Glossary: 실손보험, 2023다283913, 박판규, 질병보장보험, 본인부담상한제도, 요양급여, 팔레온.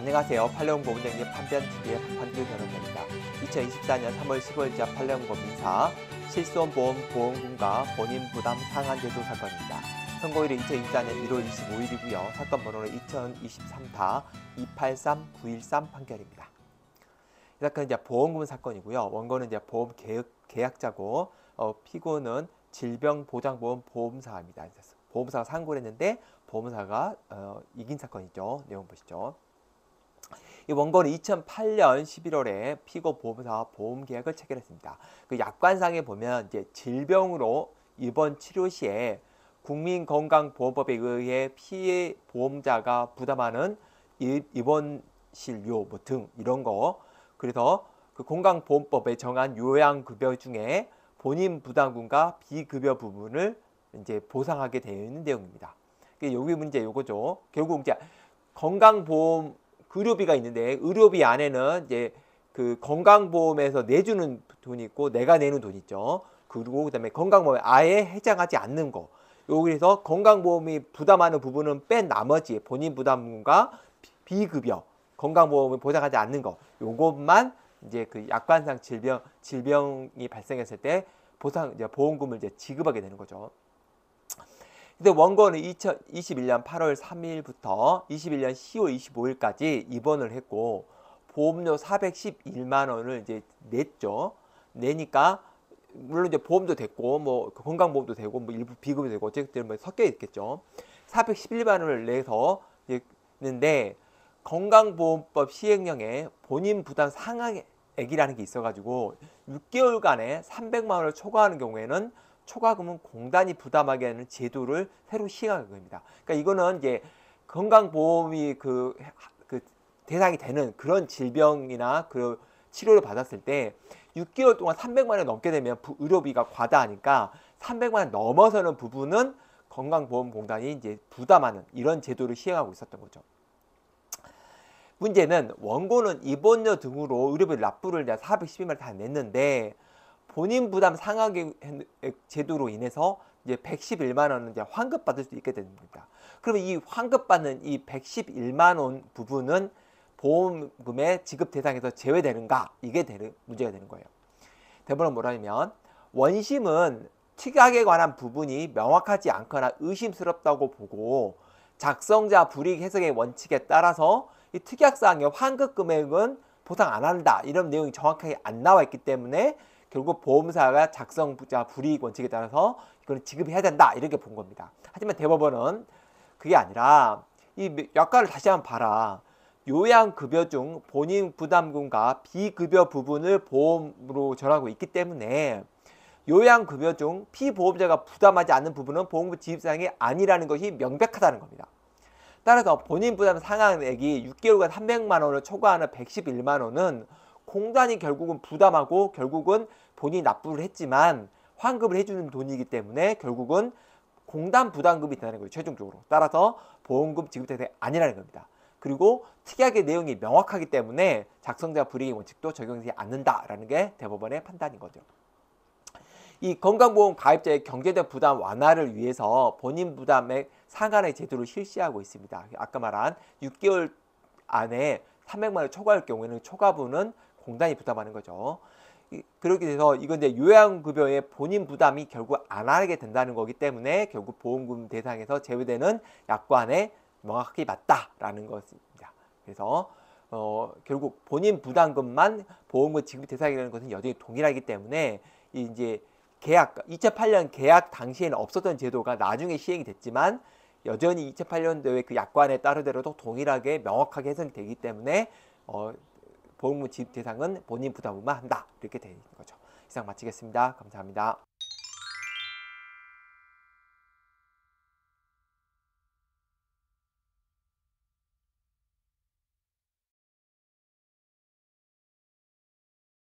안녕하세요. 팔레온 고문장님 판변TV의 판규 변호사입니다. 2024년 3월 15일자 팔레온 고민사 실손보험 보험금과 본인 부담 상한 제도 사건입니다. 선고일은 2024년 1월 25일이고요. 사건 번호는 2023다283913 판결입니다. 이 사건은 이제 보험금 사건이고요. 원고는 이제 보험 계약자고 피고는 질병보장보험 보험사입니다. 보험사가 상고를 했는데 보험사가 이긴 사건이죠. 내용 보시죠. 이 원고는 2008년 11월에 피고 보험사와 보험 계약을 체결했습니다. 그 약관상에 보면 이제 질병으로 입원 치료 시에 국민건강보험법에 의해 피해 보험자가 부담하는 입원실료 등 이런 거. 그래서 그 건강보험법에 정한 요양급여 중에 본인 부담금과 비급여 부분을 이제 보상하게 되어 있는 내용입니다. 여기 문제 요거죠. 결국 이제 건강보험 의료비가 있는데 의료비 안에는 이제 그 건강보험에서 내주는 돈이 있고 내가 내는 돈이 있죠. 그리고 그다음에 건강보험에 아예 해당하지 않는 거. 여기서 건강보험이 부담하는 부분은 뺀 나머지 본인 부담금과 비급여, 건강보험을 보장하지 않는 거. 요것만 이제 그 약관상 질병이 발생했을 때 보상 이제 보험금을 이제 지급하게 되는 거죠. 근데 원고는 2021년 8월 3일부터 21년 10월 25일까지 입원을 했고 보험료 411만 원을 이제 냈죠. 내니까 물론 이제 보험도 됐고 뭐 건강보험도 되고 뭐 일부 비급이 되고 어쨌든 뭐 섞여 있겠죠. 411만 원을 내서 냈는데 건강보험법 시행령에 본인 부담 상한액이라는 게 있어가지고 6개월간에 300만 원을 초과하는 경우에는 초과금은 공단이 부담하게 하는 제도를 새로 시행한 겁니다. 그러니까 이거는 이제 건강보험이 그 대상이 되는 그런 질병이나 그 치료를 받았을 때 6개월 동안 300만 원 넘게 되면 의료비가 과다하니까 300만 원 넘어서는 부분은 건강보험공단이 이제 부담하는 이런 제도를 시행하고 있었던 거죠. 문제는 원고는 입원료 등으로 의료비 납부를 412만 원 다 냈는데 본인 부담 상한액 제도로 인해서 이제 111만 원은 이제 환급받을 수 있게 됩니다. 그러면 이 환급받는 이 111만 원 부분은 보험금의 지급 대상에서 제외되는가? 이게 문제가 되는 거예요. 대법원은 뭐라냐면 원심은 특약에 관한 부분이 명확하지 않거나 의심스럽다고 보고 작성자 불이익 해석의 원칙에 따라서 이 특약사항의 환급 금액은 보상 안 한다. 이런 내용이 정확하게 안 나와 있기 때문에 결국 보험사가 작성자 불이익 원칙에 따라서 이걸 지급해야 된다 이렇게 본 겁니다. 하지만 대법원은 그게 아니라 이 약관을 다시 한번 봐라. 요양급여 중 본인 부담금과 비급여 부분을 보험으로 전하고 있기 때문에 요양급여 중 피보험자가 부담하지 않는 부분은 보험금 지급사항이 아니라는 것이 명백하다는 겁니다. 따라서 본인 부담 상한액이 6개월간 300만 원을 초과하는 111만 원은 공단이 결국은 부담하고 결국은 본인이 납부를 했지만 환급을 해주는 돈이기 때문에 결국은 공단 부담금이 된다는 거예요. 최종적으로. 따라서 보험금 지급 대상이 아니라는 겁니다. 그리고 특약의 내용이 명확하기 때문에 작성자 불이익 원칙도 적용되지 않는다라는 게 대법원의 판단인 거죠. 이 건강보험 가입자의 경제적 부담 완화를 위해서 본인 부담의 상한의 제도를 실시하고 있습니다. 아까 말한 6개월 안에 300만 원 초과할 경우에는 초과분은 공단이 부담하는 거죠. 그렇게 돼서 이건 이제 요양급여에 본인 부담이 결국 안 하게 된다는 거기 때문에 결국 보험금 대상에서 제외되는 약관에 명확히 맞다라는 것입니다. 그래서 결국 본인 부담금만 보험금 지급 대상이라는 것은 여전히 동일하기 때문에 이제 계약 2008년 계약 당시에는 없었던 제도가 나중에 시행이 됐지만 여전히 2008년도에 그 약관에 따르더라도 동일하게 명확하게 해석이 되기 때문에 보험금 지급 대상은 본인 부담만 한다. 이렇게 되는 거죠. 이상 마치겠습니다. 감사합니다.